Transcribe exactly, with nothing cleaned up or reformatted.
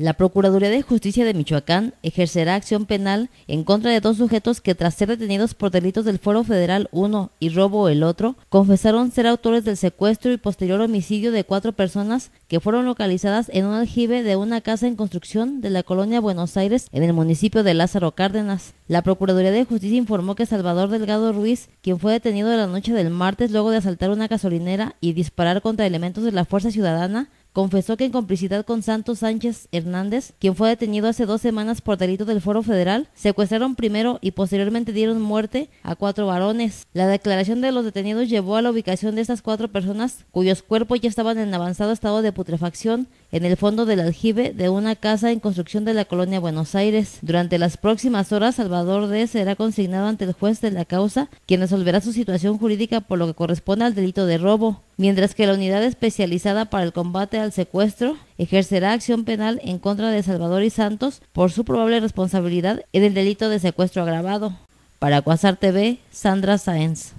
La Procuraduría de Justicia de Michoacán ejercerá acción penal en contra de dos sujetos que, tras ser detenidos por delitos del Fuero Federal uno y robo el otro, confesaron ser autores del secuestro y posterior homicidio de cuatro personas que fueron localizadas en un aljibe de una casa en construcción de la colonia Buenos Aires en el municipio de Lázaro Cárdenas. La Procuraduría de Justicia informó que Salvador Delgado Ruiz, quien fue detenido la noche del martes luego de asaltar una gasolinera y disparar contra elementos de la Fuerza Ciudadana, confesó que en complicidad con Santos Sánchez Hernández, quien fue detenido hace dos semanas por delito del Fuero Federal, secuestraron primero y posteriormente dieron muerte a cuatro varones. La declaración de los detenidos llevó a la ubicación de estas cuatro personas, cuyos cuerpos ya estaban en avanzado estado de putrefacción, en el fondo del aljibe de una casa en construcción de la colonia Buenos Aires. Durante las próximas horas, Salvador D. será consignado ante el juez de la causa, quien resolverá su situación jurídica por lo que corresponde al delito de robo, mientras que la unidad especializada para el combate al secuestro ejercerá acción penal en contra de Salvador y Santos por su probable responsabilidad en el delito de secuestro agravado. Para Cuasartv, Sandra Sáenz.